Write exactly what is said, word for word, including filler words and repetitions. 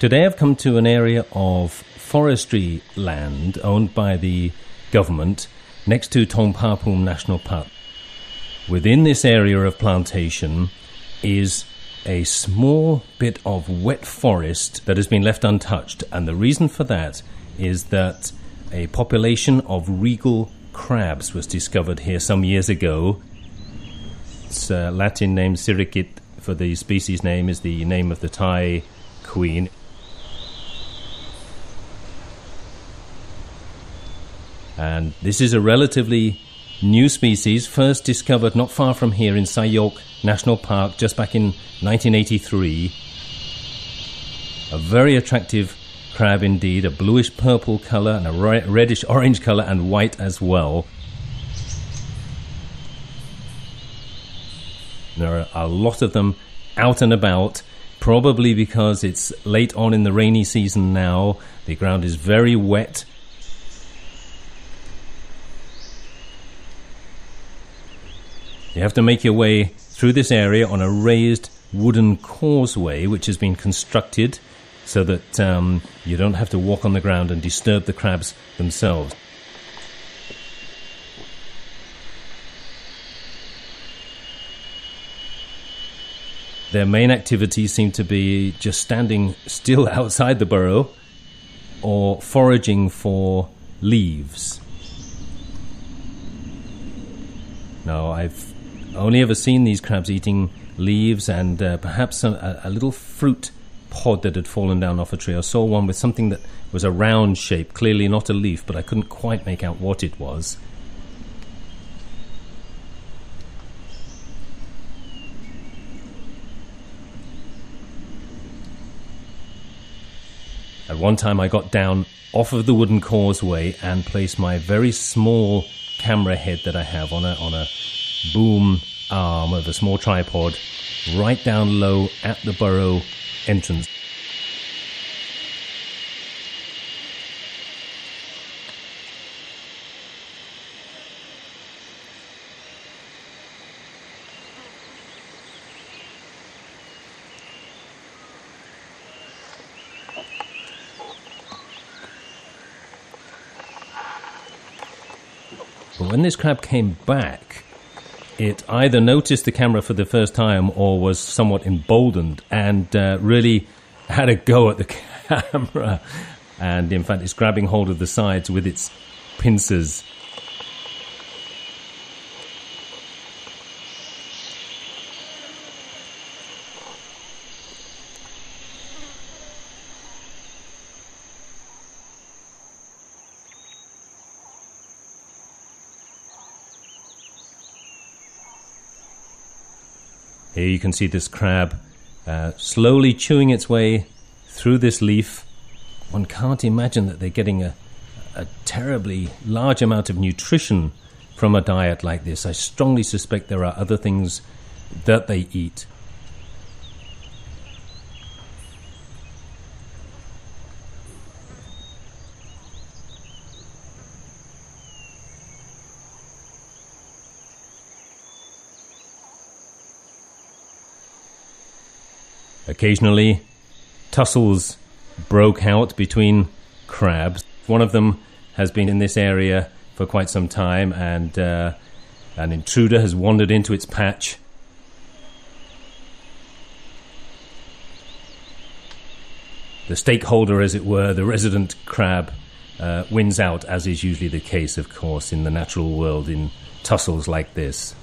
Today I've come to an area of forestry land owned by the government next to Thong Pha Phum National Park. Within this area of plantation is a small bit of wet forest that has been left untouched, and the reason for that is that a population of regal crabs was discovered here some years ago. Its uh, Latin name Sirikit for the species name is the name of the Thai queen. And this is a relatively new species, first discovered not far from here in Sai Yok National Park just back in nineteen eighty-three. A very attractive crab indeed, a bluish purple colour and a reddish orange colour and white as well. There are a lot of them out and about, probably because it's late on in the rainy season now. The ground is very wet. You have to make your way through this area on a raised wooden causeway which has been constructed so that um, you don't have to walk on the ground and disturb the crabs themselves. Their main activities seem to be just standing still outside the burrow or foraging for leaves. Now, I've only ever seen these crabs eating leaves and uh, perhaps a, a little fruit pod that had fallen down off a tree. I saw one with something that was a round shape, clearly not a leaf, but I couldn't quite make out what it was. At one time I got down off of the wooden causeway and placed my very small camera head that I have on a, on a boom arm of a small tripod right down low at the burrow entrance. But when this crab came back, it either noticed the camera for the first time or was somewhat emboldened and uh, really had a go at the camera. And in fact, it's grabbing hold of the sides with its pincers. Here you can see this crab uh, slowly chewing its way through this leaf. One can't imagine that they're getting a, a terribly large amount of nutrition from a diet like this. I strongly suspect there are other things that they eat. Occasionally, tussles broke out between crabs. One of them has been in this area for quite some time, and uh, an intruder has wandered into its patch. The stakeholder, as it were, the resident crab, uh, wins out, as is usually the case, of course, in the natural world in tussles like this.